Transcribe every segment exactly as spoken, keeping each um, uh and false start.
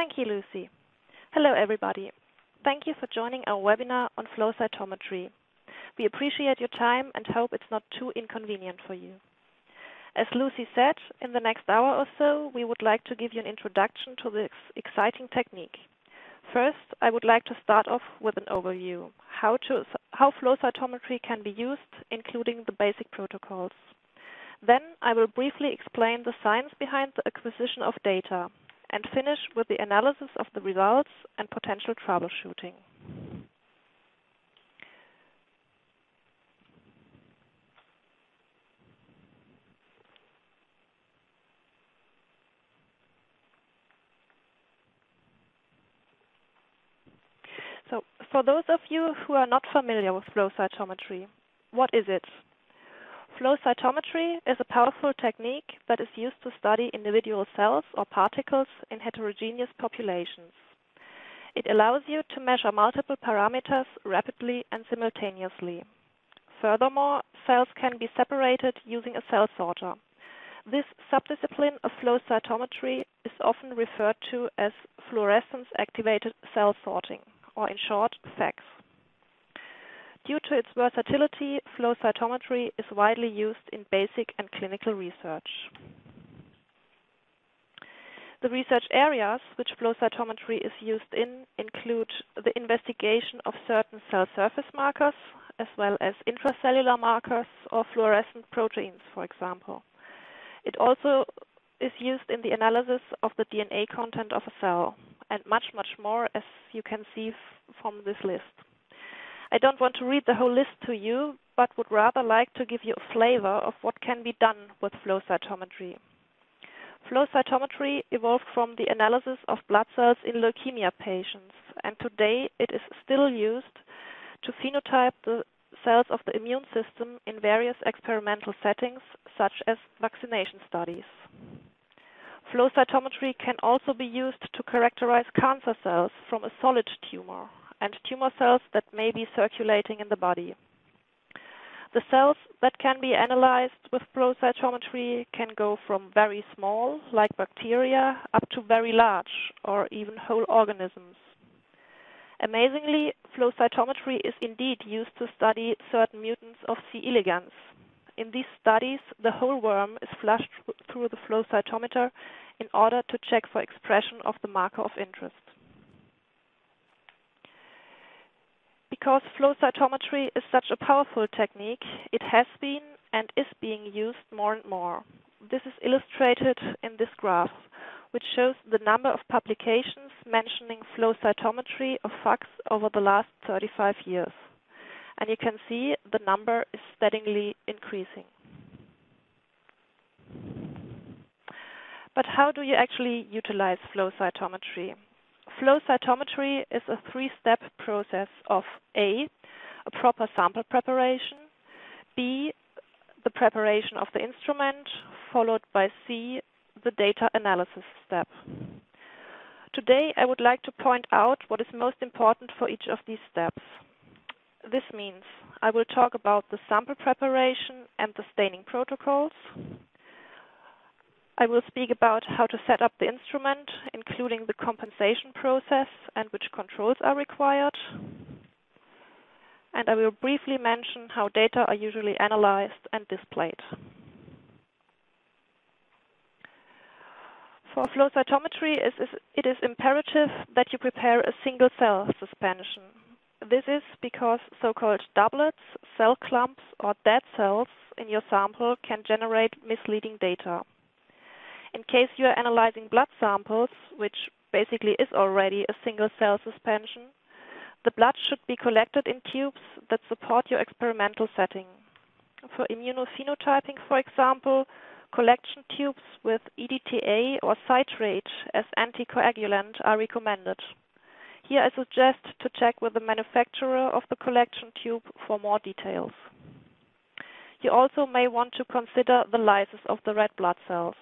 Thank you, Lucy. Hello, everybody. Thank you for joining our webinar on flow cytometry. We appreciate your time and hope it's not too inconvenient for you. As Lucy said, in the next hour or so, we would like to give you an introduction to this exciting technique. First, I would like to start off with an overview, how, to, how flow cytometry can be used, including the basic protocols. Then I will briefly explain the science behind the acquisition of data and finish with the analysis of the results and potential troubleshooting. So, for those of you who are not familiar with flow cytometry, what is it? Flow cytometry is a powerful technique that is used to study individual cells or particles in heterogeneous populations. It allows you to measure multiple parameters rapidly and simultaneously. Furthermore, cells can be separated using a cell sorter. This subdiscipline of flow cytometry is often referred to as fluorescence-activated cell sorting, or in short, FACS. Due to its versatility, flow cytometry is widely used in basic and clinical research. The research areas which flow cytometry is used in include the investigation of certain cell surface markers, as well as intracellular markers or fluorescent proteins, for example. It also is used in the analysis of the D N A content of a cell, and much, much more, as you can see from this list. I don't want to read the whole list to you, but would rather like to give you a flavor of what can be done with flow cytometry. Flow cytometry evolved from the analysis of blood cells in leukemia patients, and today it is still used to phenotype the cells of the immune system in various experimental settings, such as vaccination studies. Flow cytometry can also be used to characterize cancer cells from a solid tumor and tumor cells that may be circulating in the body. The cells that can be analyzed with flow cytometry can go from very small, like bacteria, up to very large, or even whole organisms. Amazingly, flow cytometry is indeed used to study certain mutants of C. elegans. In these studies, the whole worm is flushed through the flow cytometer in order to check for expression of the marker of interest. Because flow cytometry is such a powerful technique, it has been and is being used more and more. This is illustrated in this graph, which shows the number of publications mentioning flow cytometry or FACS over the last thirty-five years. And you can see the number is steadily increasing. But how do you actually utilize flow cytometry? Flow cytometry is a three-step process of A, a proper sample preparation, B, the preparation of the instrument, followed by C, the data analysis step. Today, I would like to point out what is most important for each of these steps. This means I will talk about the sample preparation and the staining protocols. I will speak about how to set up the instrument, including the compensation process and which controls are required. And I will briefly mention how data are usually analyzed and displayed. For flow cytometry, it is imperative that you prepare a single cell suspension. This is because so-called doublets, cell clumps, or dead cells in your sample can generate misleading data. In case you are analyzing blood samples, which basically is already a single-cell suspension, the blood should be collected in tubes that support your experimental setting. For immunophenotyping, for example, collection tubes with E D T A or citrate as anticoagulant are recommended. Here I suggest to check with the manufacturer of the collection tube for more details. You also may want to consider the lysis of the red blood cells.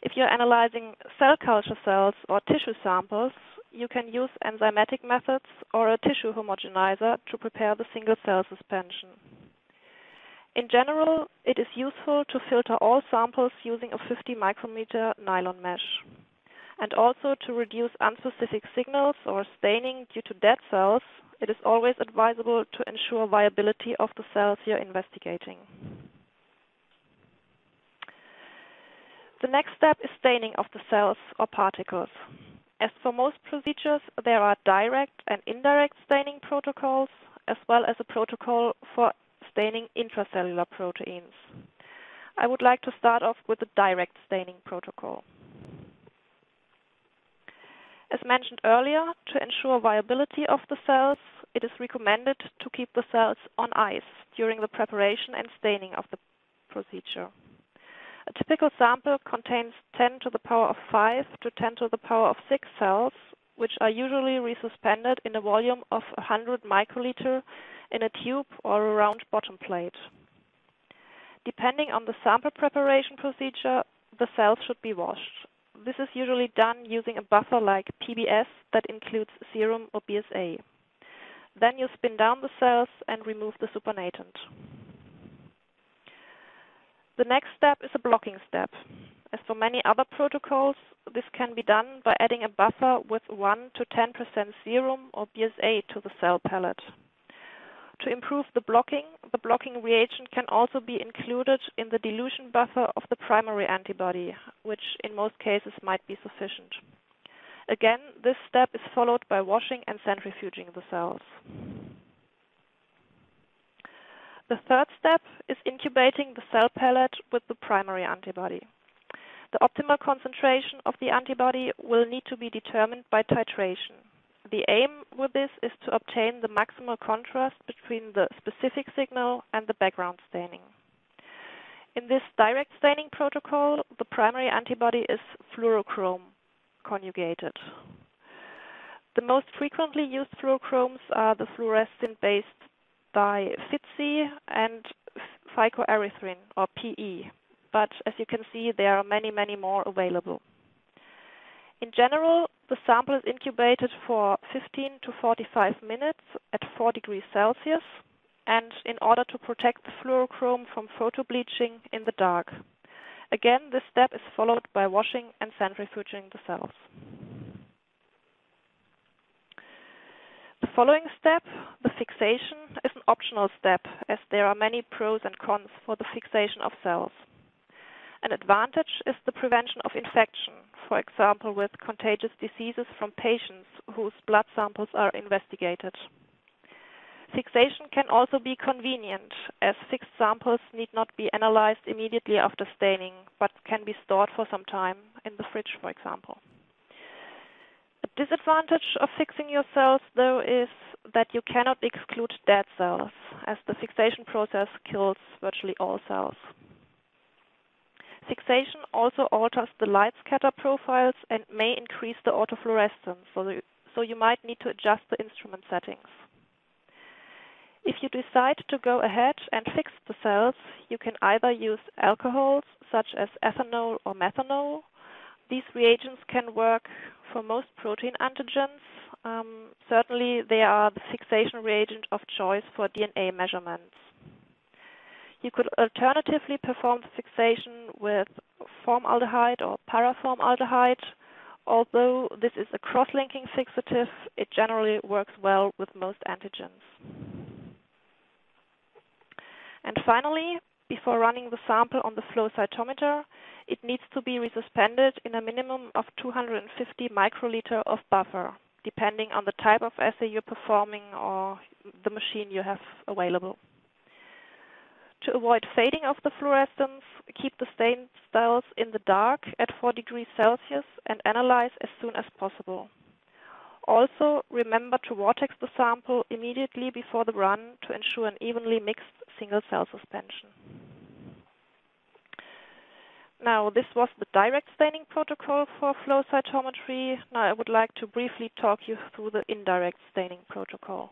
If you're analyzing cell culture cells or tissue samples, you can use enzymatic methods or a tissue homogenizer to prepare the single-cell suspension. In general, it is useful to filter all samples using a fifty micrometer nylon mesh. and also to reduce unspecific signals or staining due to dead cells, it is always advisable to ensure viability of the cells you're investigating. The next step is staining of the cells or particles. As for most procedures, there are direct and indirect staining protocols, as well as a protocol for staining intracellular proteins. I would like to start off with the direct staining protocol. As mentioned earlier, to ensure viability of the cells, it is recommended to keep the cells on ice during the preparation and staining of the procedure. A typical sample contains ten to the power of five to ten to the power of six cells, which are usually resuspended in a volume of one hundred microliter in a tube or a round bottom plate. Depending on the sample preparation procedure, the cells should be washed. This is usually done using a buffer like P B S that includes serum or B S A. Then you spin down the cells and remove the supernatant. The next step is a blocking step. As for many other protocols, this can be done by adding a buffer with one to ten percent serum or B S A to the cell pellet. To improve the blocking, the blocking reagent can also be included in the dilution buffer of the primary antibody, which in most cases might be sufficient. Again, this step is followed by washing and centrifuging the cells. The third step is incubating the cell pellet with the primary antibody. The optimal concentration of the antibody will need to be determined by titration. The aim with this is to obtain the maximal contrast between the specific signal and the background staining. In this direct staining protocol, the primary antibody is fluorochrome conjugated. The most frequently used fluorochromes are the fluorescin-based dye F I T C and phycoerythrin or P E. But as you can see, there are many, many more available. In general, the sample is incubated for fifteen to forty-five minutes at four degrees Celsius, and in order to protect the fluorochrome from photobleaching in the dark. Again, this step is followed by washing and centrifuging the cells. The following step, the fixation, is an optional step, as there are many pros and cons for the fixation of cells. An advantage is the prevention of infection, for example with contagious diseases from patients whose blood samples are investigated. Fixation can also be convenient, as fixed samples need not be analyzed immediately after staining, but can be stored for some time in the fridge, for example. A disadvantage of fixing your cells, though, is that you cannot exclude dead cells, as the fixation process kills virtually all cells. Fixation also alters the light scatter profiles and may increase the autofluorescence, so, you, so you might need to adjust the instrument settings. If you decide to go ahead and fix the cells, you can either use alcohols such as ethanol or methanol. These reagents can work for most protein antigens. Um, certainly, they are the fixation reagent of choice for D N A measurements. You could alternatively perform the fixation with formaldehyde or paraformaldehyde. Although this is a cross-linking fixative, it generally works well with most antigens. And finally, before running the sample on the flow cytometer, it needs to be resuspended in a minimum of two hundred fifty microliter of buffer, depending on the type of assay you're performing or the machine you have available. To avoid fading of the fluorescence, keep the stained cells in the dark at four degrees Celsius and analyze as soon as possible. Also, remember to vortex the sample immediately before the run to ensure an evenly mixed single cell suspension. Now, this was the direct staining protocol for flow cytometry. Now, I would like to briefly talk you through the indirect staining protocol.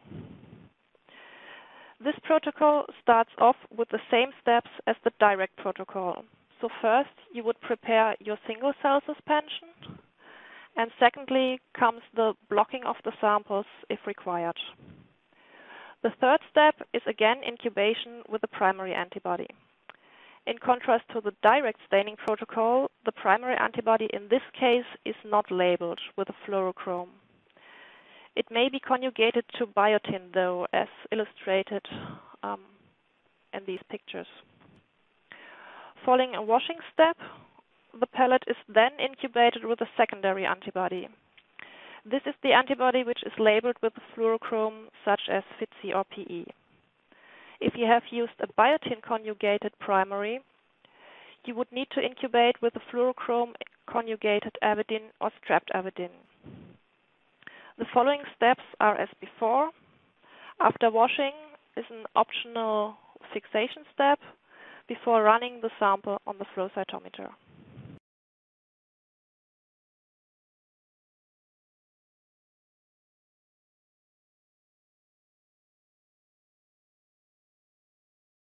This protocol starts off with the same steps as the direct protocol. So first, you would prepare your single cell suspension, and secondly comes the blocking of the samples if required. The third step is again incubation with the primary antibody. In contrast to the direct staining protocol, the primary antibody in this case is not labeled with a fluorochrome. It may be conjugated to biotin, though, as illustrated um, in these pictures. Following a washing step, the pellet is then incubated with a secondary antibody. This is the antibody which is labeled with a fluorochrome, such as F I T C or P E. If you have used a biotin-conjugated primary, you would need to incubate with a fluorochrome-conjugated avidin or streptavidin. The following steps are as before. After washing is an optional fixation step before running the sample on the flow cytometer.